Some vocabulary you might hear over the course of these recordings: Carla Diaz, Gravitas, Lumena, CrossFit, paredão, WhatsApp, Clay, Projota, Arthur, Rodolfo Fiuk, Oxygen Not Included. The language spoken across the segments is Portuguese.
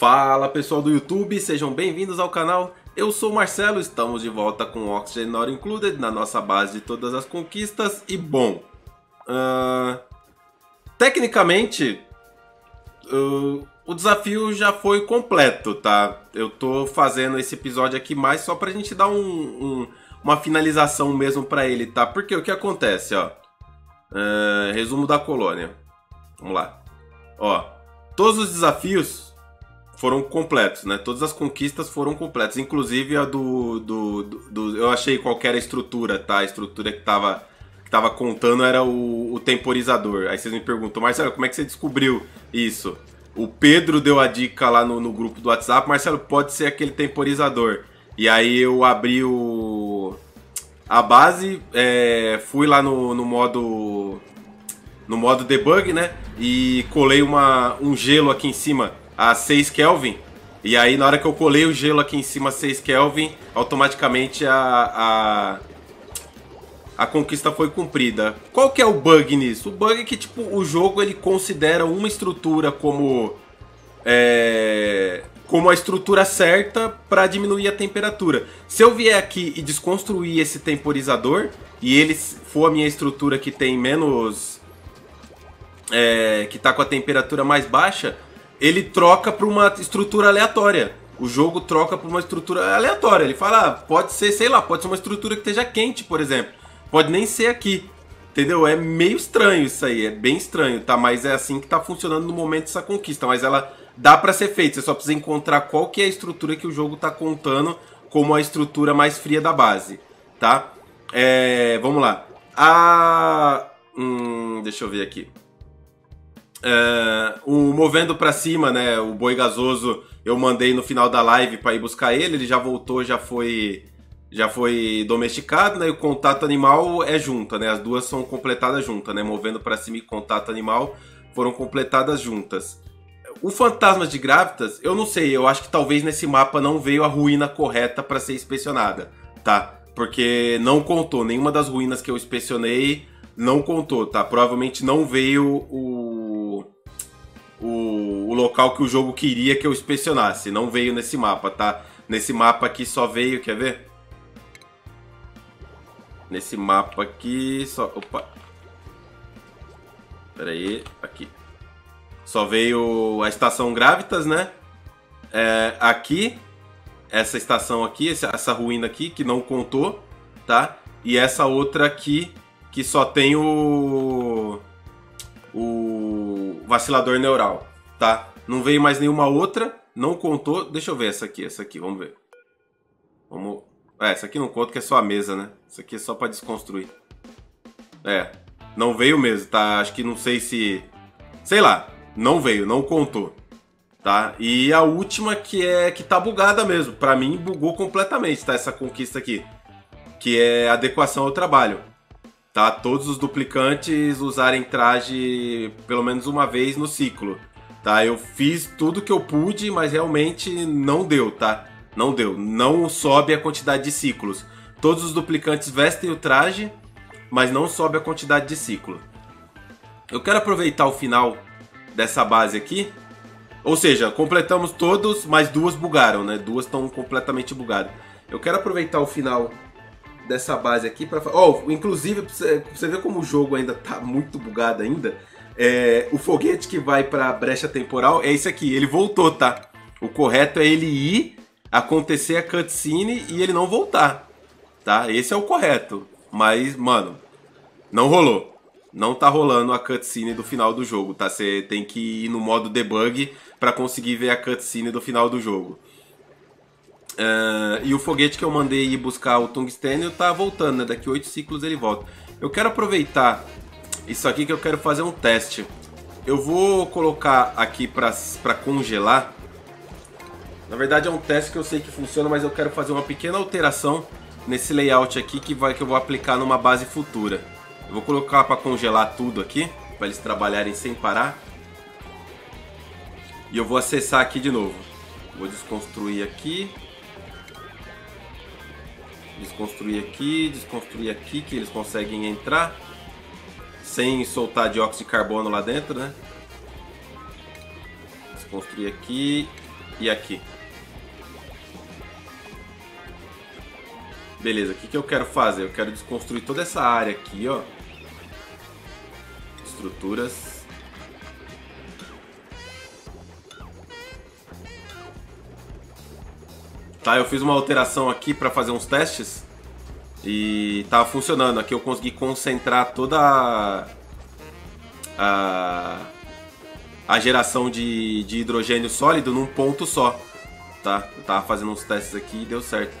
Fala pessoal do YouTube, sejam bem-vindos ao canal. Eu sou o Marcelo, estamos de volta com Oxygen Not Included na nossa base de todas as conquistas. E bom, tecnicamente o desafio já foi completo, tá? Eu tô fazendo esse episódio aqui mais só pra gente dar uma finalização mesmo pra ele, tá? Porque o que acontece, ó, resumo da colônia, vamos lá, ó, todos os desafios foram completos, né? Todas as conquistas foram completas, inclusive a eu achei qualquer estrutura, tá? A estrutura que tava contando era o temporizador. Aí vocês me perguntam, Marcelo, como é que você descobriu isso? O Pedro deu a dica lá no grupo do WhatsApp, Marcelo, pode ser aquele temporizador. E aí eu abri a base, fui lá no modo debug, né? E colei um gelo aqui em cima a 6 Kelvin, e aí na hora que eu colei o gelo aqui em cima a 6 Kelvin, automaticamente a conquista foi cumprida. Qual que é o bug nisso? O bug é que tipo, o jogo ele considera uma estrutura como a estrutura certa para diminuir a temperatura. Se eu vier aqui e desconstruir esse temporizador, e ele for a minha estrutura que tem menos... que está com a temperatura mais baixa, ele troca para uma estrutura aleatória. O jogo troca para uma estrutura aleatória. Ele fala, pode ser, sei lá, pode ser uma estrutura que esteja quente, por exemplo. Pode nem ser aqui, entendeu? É meio estranho isso aí, é bem estranho, tá? Mas é assim que tá funcionando no momento essa conquista. Mas ela dá para ser feita, você só precisa encontrar qual que é a estrutura que o jogo tá contando como a estrutura mais fria da base, tá? Vamos lá. Deixa eu ver aqui. O movendo pra cima, né? O boi gasoso eu mandei no final da live pra ir buscar ele. Ele já voltou, já foi domesticado, né? E o contato animal é junta, né? As duas são completadas juntas, né? Movendo pra cima e contato animal foram completadas juntas. O fantasma de Gravitas, eu não sei, eu acho que talvez nesse mapa não veio a ruína correta pra ser inspecionada, tá? Porque não contou, nenhuma das ruínas que eu inspecionei não contou, tá? Provavelmente não veio o local que o jogo queria que eu inspecionasse. Não veio nesse mapa, tá? Nesse mapa aqui só veio... Quer ver? Nesse mapa aqui só... Opa! Pera aí, aqui. Só veio a estação Gravitas, né? Aqui. Essa estação aqui, essa ruína aqui, que não contou, tá? E essa outra aqui, que só tem o vacilador neural, tá? Não veio mais nenhuma outra, não contou. Deixa eu ver essa aqui, vamos ver. Vamos... essa aqui não conta que é só a mesa, né? Isso aqui é só pra desconstruir. Não veio mesmo, tá? Acho que não sei se... Sei lá, não veio, não contou, tá? E a última que tá bugada mesmo. Pra mim, bugou completamente, tá? Essa conquista aqui, que é adequação ao trabalho. Tá? Todos os duplicantes usarem traje pelo menos uma vez no ciclo, tá? Eu fiz tudo que eu pude, mas realmente não deu, tá? Não deu, não sobe a quantidade de ciclos. Todos os duplicantes vestem o traje, mas não sobe a quantidade de ciclo. Eu quero aproveitar o final dessa base aqui, ou seja, completamos todos, mas duas bugaram, né? Duas estão completamente bugadas. Eu quero aproveitar o final dessa base aqui para inclusive, pra você ver como o jogo ainda tá muito bugado ainda, o foguete que vai pra brecha temporal é esse aqui, ele voltou, tá? O correto é ele ir, acontecer a cutscene e ele não voltar, tá? Esse é o correto, mas, mano, não rolou. Não tá rolando a cutscene do final do jogo, tá? Você tem que ir no modo debug para conseguir ver a cutscene do final do jogo. E o foguete que eu mandei ir buscar o tungstênio tá voltando, né? Daqui 8 ciclos ele volta. Eu quero aproveitar isso aqui que eu quero fazer um teste. Eu vou colocar aqui pra congelar. Na verdade é um teste que eu sei que funciona, mas eu quero fazer uma pequena alteração nesse layout aqui que eu vou aplicar numa base futura. Eu vou colocar pra congelar tudo aqui, pra eles trabalharem sem parar. E eu vou acessar aqui de novo. Vou desconstruir aqui. Desconstruir aqui, que eles conseguem entrar sem soltar dióxido de carbono lá dentro, né? Desconstruir aqui e aqui. Beleza, o que eu quero fazer? Eu quero desconstruir toda essa área aqui, ó. Estruturas. Tá, eu fiz uma alteração aqui para fazer uns testes e tava funcionando. Aqui eu consegui concentrar toda a geração de hidrogênio sólido num ponto só, tá? Eu tava fazendo uns testes aqui e deu certo.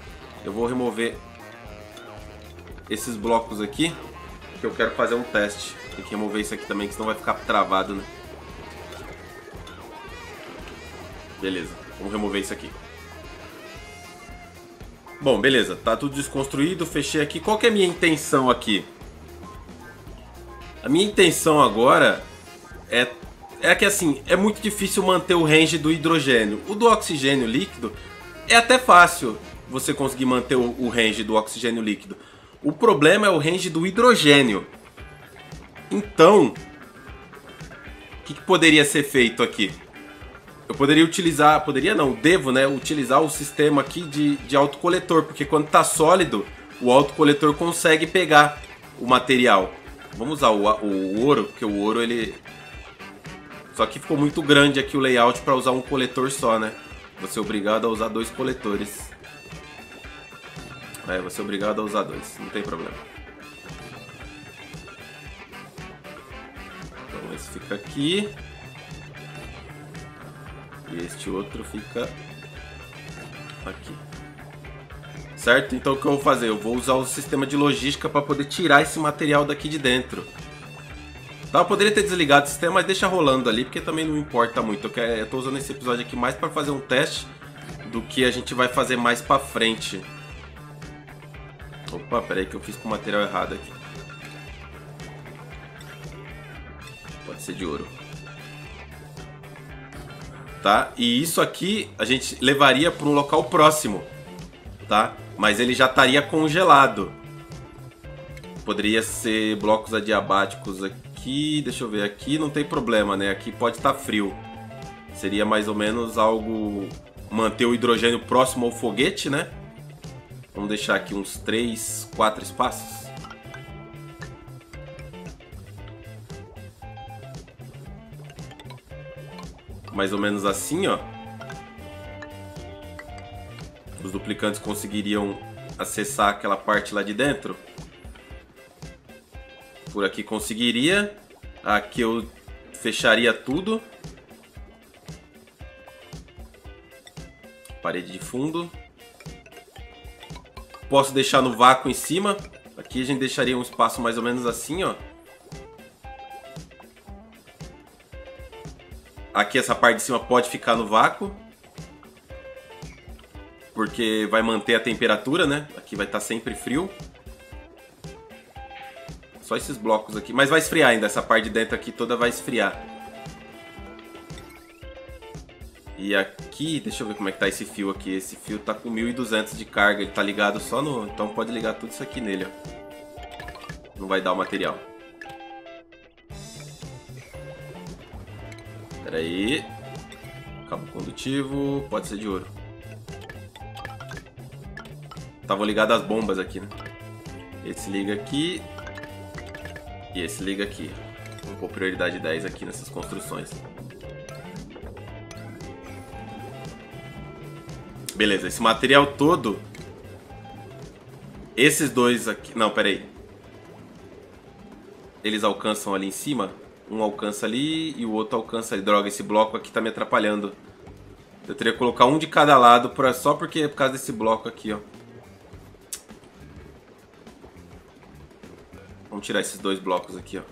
Eu vou remover esses blocos aqui, que eu quero fazer um teste. Tem que remover isso aqui também, que senão vai ficar travado, né? Beleza, vamos remover isso aqui. Bom, beleza, tá tudo desconstruído, fechei aqui. Qual que é a minha intenção aqui? A minha intenção agora é que assim, é muito difícil manter o range do hidrogênio. O do oxigênio líquido é até fácil você conseguir manter o range do oxigênio líquido. O problema é o range do hidrogênio. Então, o que poderia ser feito aqui? Eu poderia utilizar, poderia não, devo, né, utilizar o sistema aqui de autocoletor, porque quando está sólido, o autocoletor consegue pegar o material. Vamos usar o ouro, porque o ouro ele... Só que ficou muito grande aqui o layout para usar um coletor só, né? Vou ser obrigado a usar dois coletores. É, vou ser obrigado a usar dois, não tem problema. Então esse fica aqui. E este outro fica aqui. Certo? Então o que eu vou fazer? Eu vou usar o sistema de logística para poder tirar esse material daqui de dentro. Tá, eu poderia ter desligado o sistema, mas deixa rolando ali, porque também não importa muito. Eu estou usando esse episódio aqui mais para fazer um teste do que a gente vai fazer mais para frente. Opa, peraí que eu fiz com o material errado aqui. Pode ser de ouro. Tá? E isso aqui a gente levaria para um local próximo, tá? Mas ele já estaria congelado. Poderia ser blocos adiabáticos aqui, deixa eu ver, aqui não tem problema, né? Aqui pode estar frio. Seria mais ou menos algo, manter o hidrogênio próximo ao foguete, né? Vamos deixar aqui uns 3, 4 espaços. Mais ou menos assim, ó. Os duplicantes conseguiriam acessar aquela parte lá de dentro. Por aqui conseguiria. Aqui eu fecharia tudo. Parede de fundo. Posso deixar no vácuo em cima. Aqui a gente deixaria um espaço mais ou menos assim, ó. Aqui essa parte de cima pode ficar no vácuo, porque vai manter a temperatura, né? Aqui vai estar sempre frio. Só esses blocos aqui. Mas vai esfriar ainda, essa parte de dentro aqui toda vai esfriar. E aqui, deixa eu ver como é que tá esse fio aqui. Esse fio tá com 1200 de carga, ele tá ligado só no... Então pode ligar tudo isso aqui nele, ó. Não vai dar o material. Pera aí, cabo condutivo, pode ser de ouro. Estavam ligadas as bombas aqui, né? Esse liga aqui e esse liga aqui. Vamos pôr prioridade 10 aqui nessas construções. Beleza, esse material todo, esses dois aqui, não, pera aí. Eles alcançam ali em cima? Um alcança ali e o outro alcança ali. Droga, esse bloco aqui tá me atrapalhando. Eu teria que colocar um de cada lado só porque é por causa desse bloco aqui, ó. Vamos tirar esses dois blocos aqui, ó.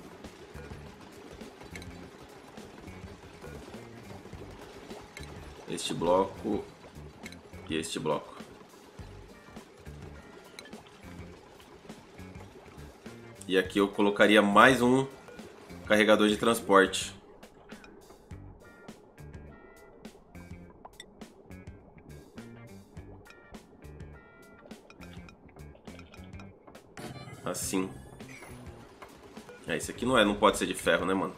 Este bloco e este bloco. E aqui eu colocaria mais um carregador de transporte. Assim. É, isso aqui não pode ser de ferro, né, mano?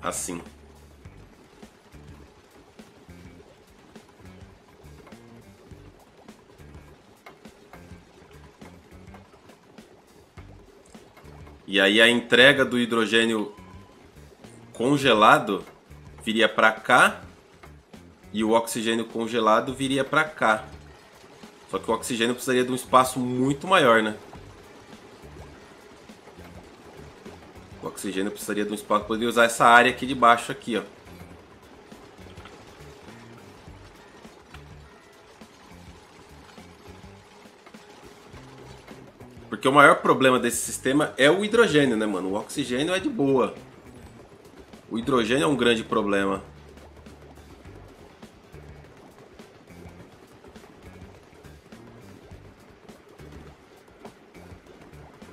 Assim. E aí a entrega do hidrogênio congelado viria para cá e o oxigênio congelado viria para cá. Só que o oxigênio precisaria de um espaço muito maior, né? O oxigênio precisaria de um espaço... Poderia usar essa área aqui de baixo, aqui, ó. Porque o maior problema desse sistema é o hidrogênio, né, mano? O oxigênio é de boa. O hidrogênio é um grande problema.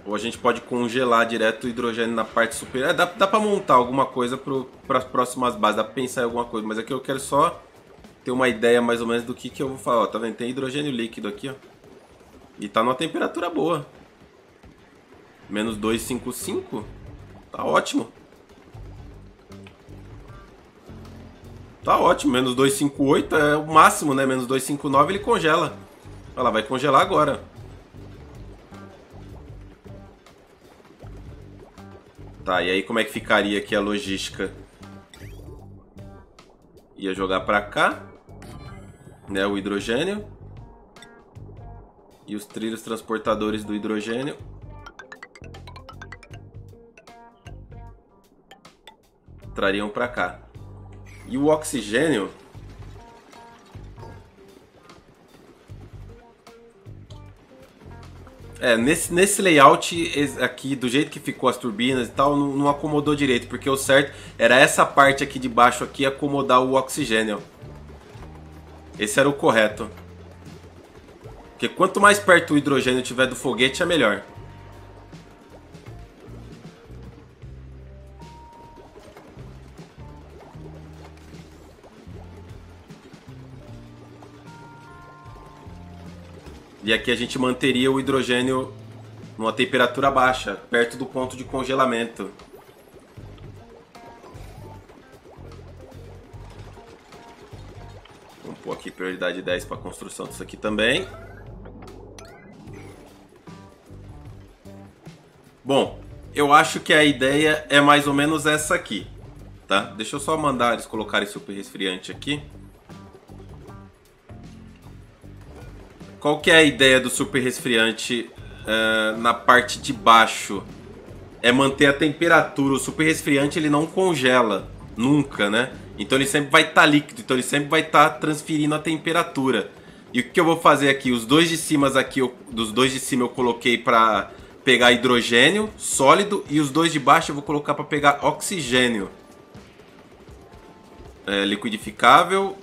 Ou a gente pode congelar direto o hidrogênio na parte superior. É, dá pra montar alguma coisa para as próximas bases, dá pra pensar em alguma coisa. Mas aqui eu quero só ter uma ideia mais ou menos do que eu vou falar. Ó, tá vendo? Tem hidrogênio líquido aqui, ó. E tá numa temperatura boa. Menos 255. Tá ótimo. Tá ótimo. Menos 258 é o máximo, né? Menos 259 ele congela. Olha lá, vai congelar agora. Tá, e aí como é que ficaria aqui a logística? Ia jogar pra cá, né? O hidrogênio. E os trilhos transportadores do hidrogênio. Trariam para cá. E o oxigênio... É, nesse layout aqui, do jeito que ficou as turbinas e tal, não acomodou direito. Porque o certo era essa parte aqui de baixo aqui acomodar o oxigênio. Esse era o correto. Porque quanto mais perto o hidrogênio tiver do foguete, é melhor. E aqui a gente manteria o hidrogênio numa temperatura baixa, perto do ponto de congelamento. Vamos pôr aqui prioridade 10 para a construção disso aqui também. Bom, eu acho que a ideia é mais ou menos essa aqui, tá? Deixa eu só mandar eles colocarem super resfriante aqui. Qual que é a ideia do super resfriante na parte de baixo? É manter a temperatura. O super resfriante ele não congela, nunca, né? Então ele sempre vai estar líquido, então ele sempre vai estar transferindo a temperatura. E o que eu vou fazer aqui? Os dois de cima aqui, dos dois de cima eu coloquei para... pegar hidrogênio sólido e os dois de baixo eu vou colocar para pegar oxigênio liquidificável,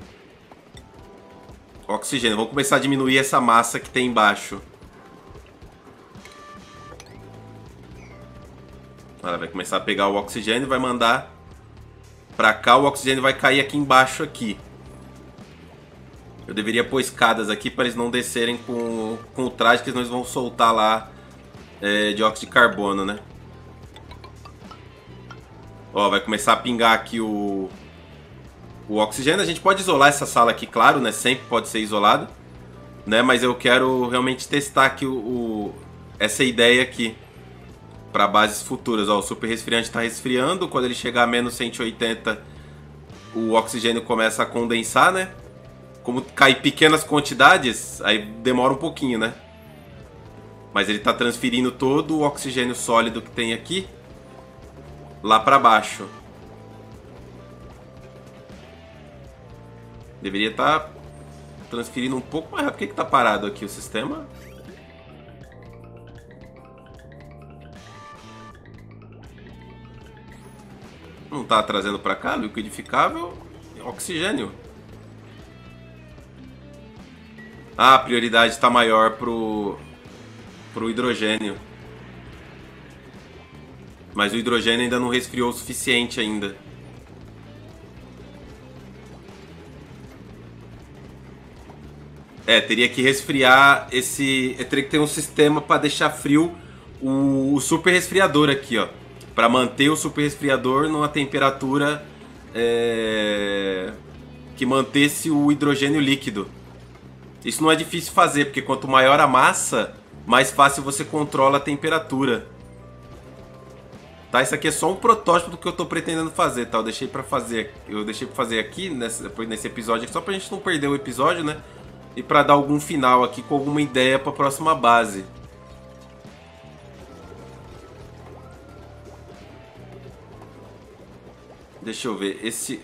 oxigênio. Vamos começar a diminuir essa massa que tem embaixo. Ela vai começar a pegar o oxigênio, vai mandar para cá, o oxigênio vai cair aqui embaixo aqui. Eu deveria pôr escadas aqui para eles não descerem com o traje, que senão eles vão soltar lá dióxido de carbono, né? Ó, vai começar a pingar aqui o oxigênio. A gente pode isolar essa sala aqui, claro, né? Sempre pode ser isolado, né? Mas eu quero realmente testar aqui essa ideia aqui para bases futuras. Ó, o super resfriante está resfriando. Quando ele chegar a menos 180, o oxigênio começa a condensar, né? Como cai pequenas quantidades, aí demora um pouquinho, né? Mas ele está transferindo todo o oxigênio sólido que tem aqui lá para baixo. Deveria estar transferindo um pouco mais rápido. Por que está parado aqui o sistema? Não está trazendo para cá? Liquidificável e oxigênio. Ah, a prioridade está maior pro hidrogênio. Mas o hidrogênio ainda não resfriou o suficiente ainda. É, teria que resfriar esse... Teria que ter um sistema para deixar frio o super resfriador aqui, ó. Para manter o super resfriador numa temperatura que mantesse o hidrogênio líquido. Isso não é difícil fazer, porque quanto maior a massa... mais fácil você controla a temperatura. Tá? Isso aqui é só um protótipo do que eu tô pretendendo fazer, tá? Eu deixei pra fazer aqui, nesse episódio, só pra gente não perder o episódio, né? E pra dar algum final aqui com alguma ideia pra próxima base. Deixa eu ver, esse...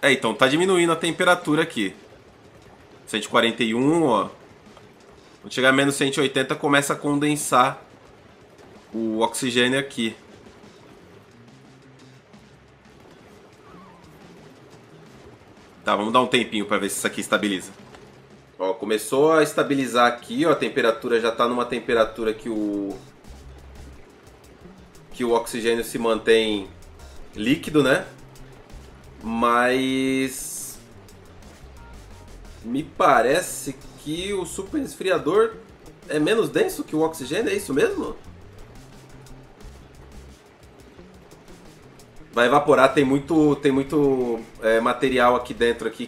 É, então, tá diminuindo a temperatura aqui. 141, ó. Quando chegar a menos 180, começa a condensar o oxigênio aqui. Tá, vamos dar um tempinho pra ver se isso aqui estabiliza. Ó, começou a estabilizar aqui, ó. A temperatura já tá numa temperatura que o oxigênio se mantém líquido, né? Mas me parece que o super esfriador é menos denso que o oxigênio, é isso mesmo? Vai evaporar, tem muito material aqui dentro aqui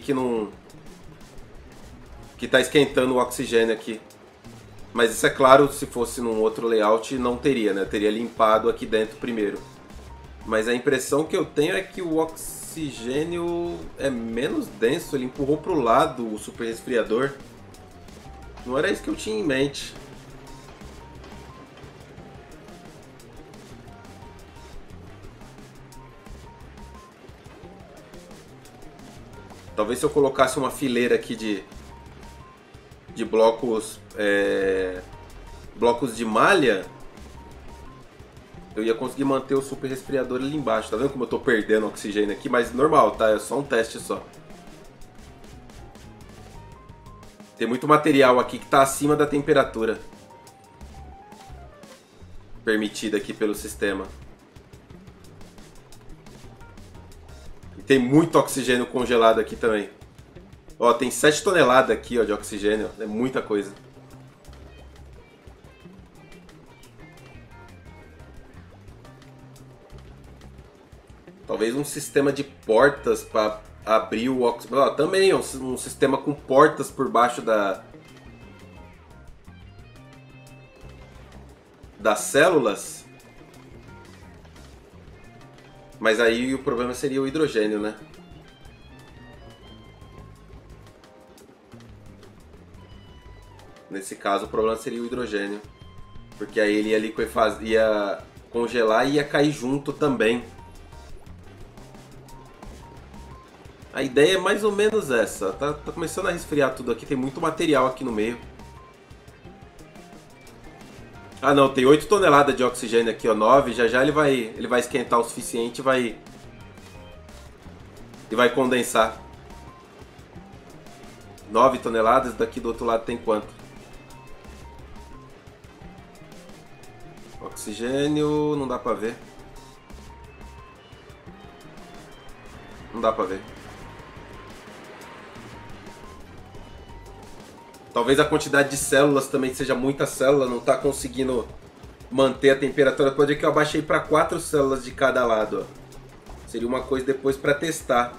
que tá esquentando o oxigênio aqui. Mas isso é claro, se fosse num outro layout não teria, né? Teria limpado aqui dentro primeiro. Mas a impressão que eu tenho é que o oxigênio é menos denso, ele empurrou pro lado o super resfriador. Não era isso que eu tinha em mente. Talvez se eu colocasse uma fileira aqui de blocos, blocos de malha, eu ia conseguir manter o super resfriador ali embaixo. Tá vendo como eu tô perdendo oxigênio aqui? Mas normal, tá? É só um teste só. Tem muito material aqui que tá acima da temperatura permitida aqui pelo sistema. E tem muito oxigênio congelado aqui também. Ó, tem 7 toneladas aqui, ó, de oxigênio. É muita coisa. Talvez um sistema de portas para abrir o oxigênio. Ó, também um sistema com portas por baixo das células. Mas aí o problema seria o hidrogênio, né? Nesse caso, o problema seria o hidrogênio. Porque aí ele ia liquefaz... ia congelar e ia cair junto também. A ideia é mais ou menos essa. Tá começando a resfriar tudo aqui. Tem muito material aqui no meio. Ah, não. Tem 8 toneladas de oxigênio aqui, ó. 9. Já já ele vai esquentar o suficiente e vai condensar. 9 toneladas. Daqui do outro lado tem quanto? Oxigênio, não dá pra ver. Não dá pra ver. Talvez a quantidade de células também seja muita célula, não tá conseguindo manter a temperatura. Pode ver que eu abaixei pra 4 células de cada lado. Ó. Seria uma coisa depois pra testar.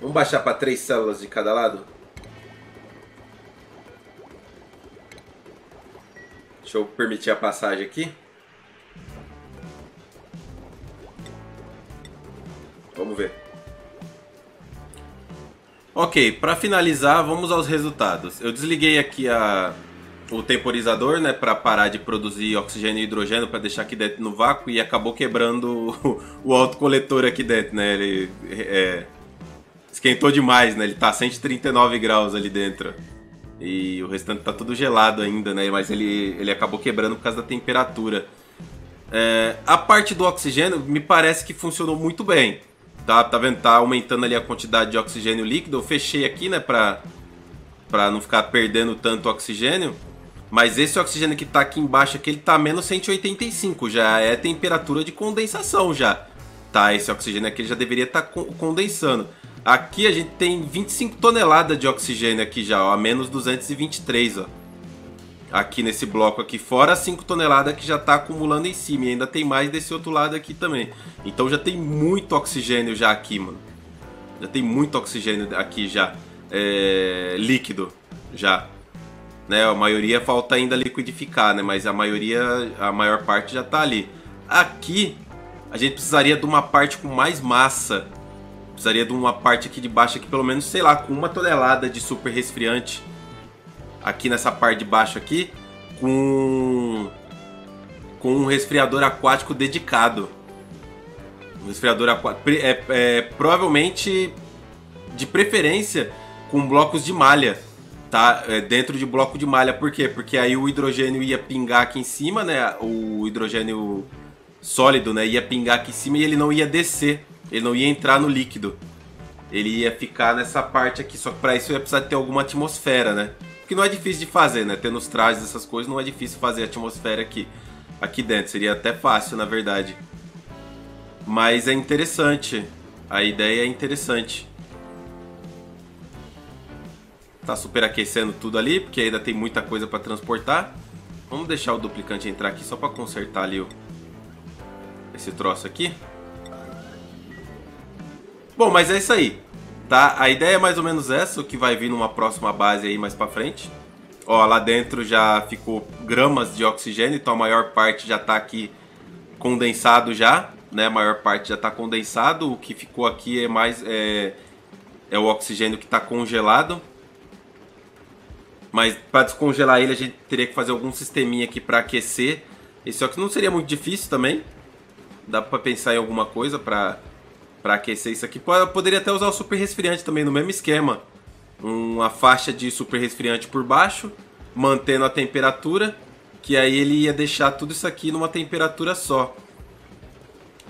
Vamos baixar pra 3 células de cada lado? Deixa eu permitir a passagem aqui. Vamos ver. Ok, para finalizar, vamos aos resultados. Eu desliguei aqui o temporizador, né, para parar de produzir oxigênio e hidrogênio, para deixar aqui dentro no vácuo, e acabou quebrando o autocoletor aqui dentro, né? Ele esquentou demais, né? Ele tá a 139 graus ali dentro. E o restante tá tudo gelado ainda, né? Mas ele acabou quebrando por causa da temperatura. A parte do oxigênio me parece que funcionou muito bem. Tá vendo? Tá aumentando ali a quantidade de oxigênio líquido. Eu fechei aqui, né? Pra não ficar perdendo tanto oxigênio. Mas esse oxigênio que tá aqui embaixo aqui, ele tá a menos 185. Já é temperatura de condensação já. Tá? Esse oxigênio aqui ele já deveria estar condensando. Aqui a gente tem 25 toneladas de oxigênio aqui já, ó, a menos 223, ó. Aqui nesse bloco aqui, fora 5 toneladas que já tá acumulando em cima, e ainda tem mais desse outro lado aqui também. Então já tem muito oxigênio já aqui, mano. Já tem muito oxigênio aqui já, líquido já, né? A maioria falta ainda liquidificar, né? Mas a maioria, a maior parte já tá ali. Aqui a gente precisaria de uma parte com mais massa. Precisaria de uma parte aqui de baixo, aqui pelo menos, sei lá, com 1 tonelada de super resfriante. Aqui nessa parte de baixo aqui, com um resfriador aquático dedicado. Um resfriador aquático, provavelmente, de preferência, com blocos de malha, tá? Dentro de bloco de malha, por quê? Porque aí o hidrogênio ia pingar aqui em cima, né? O hidrogênio sólido, né? Ia pingar aqui em cima e ele não ia descer. Ele não ia entrar no líquido. Ele ia ficar nessa parte aqui. Só que para isso ia precisar ter alguma atmosfera, né? Que não é difícil de fazer, né? Tendo os trajes, essas coisas, não é difícil fazer a atmosfera aqui. Aqui dentro. Seria até fácil, na verdade. Mas é interessante. A ideia é interessante. Tá superaquecendo tudo ali, porque ainda tem muita coisa para transportar. Vamos deixar o duplicante entrar aqui só para consertar ali esse troço aqui. Bom, mas é isso aí, tá? A ideia é mais ou menos essa, o que vai vir numa próxima base aí mais pra frente. Ó, lá dentro já ficou gramas de oxigênio, então a maior parte já tá aqui condensado já, né? A maior parte já tá condensado, o que ficou aqui é mais... é o oxigênio que tá congelado. Mas pra descongelar ele a gente teria que fazer algum sisteminha aqui pra aquecer. Esse aqui não seria muito difícil também. Dá pra pensar em alguma coisa pra aquecer isso aqui. Eu poderia até usar o super resfriante também, no mesmo esquema. Uma faixa de super resfriante por baixo, mantendo a temperatura, que aí ele ia deixar tudo isso aqui numa temperatura só.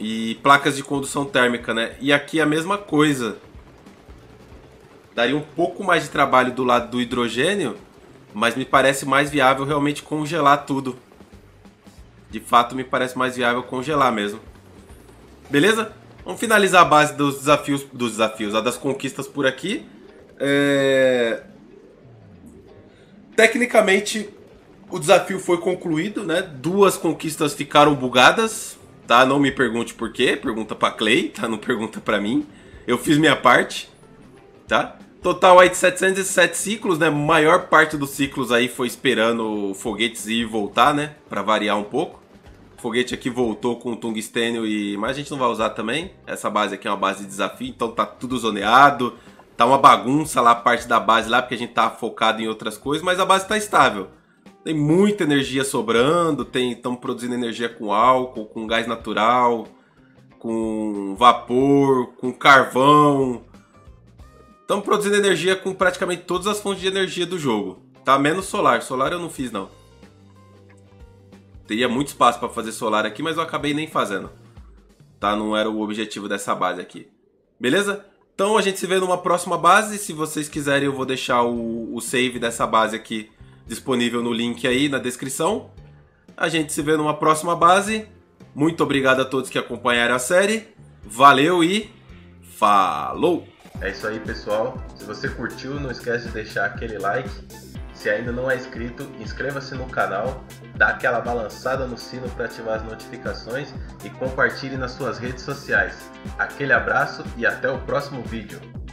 E placas de condução térmica, né? E aqui a mesma coisa. Daria um pouco mais de trabalho do lado do hidrogênio, mas me parece mais viável realmente congelar tudo. De fato, me parece mais viável congelar mesmo. Beleza? Vamos finalizar a base dos desafios, a das conquistas por aqui. Tecnicamente, o desafio foi concluído, né? 2 conquistas ficaram bugadas, tá? Não me pergunte por quê, pergunta pra Clay, tá? Não pergunta pra mim. Eu fiz minha parte, tá? Total aí de 707 ciclos, né? Maior parte dos ciclos aí foi esperando o foguetes ir e voltar, né? Pra variar um pouco. O foguete aqui voltou com o tungstênio, mas a gente não vai usar também. Essa base aqui é uma base de desafio, então tá tudo zoneado. Tá uma bagunça lá, a parte da base lá, porque a gente tá focado em outras coisas, mas a base tá estável. Tem muita energia sobrando, estamos produzindo energia com álcool, com gás natural, com vapor, com carvão. Estamos produzindo energia com praticamente todas as fontes de energia do jogo. Tá, menos solar. Solar eu não fiz, não. Teria muito espaço para fazer solar aqui, mas eu acabei nem fazendo. Tá? Não era o objetivo dessa base aqui. Beleza? Então a gente se vê numa próxima base. Se vocês quiserem, eu vou deixar o save dessa base aqui disponível no link aí na descrição. A gente se vê numa próxima base. Muito obrigado a todos que acompanharam a série. Valeu e falou! É isso aí, pessoal. Se você curtiu, não esquece de deixar aquele like. Se ainda não é inscrito, inscreva-se no canal, dá aquela balançada no sino para ativar as notificações e compartilhe nas suas redes sociais. Aquele abraço e até o próximo vídeo!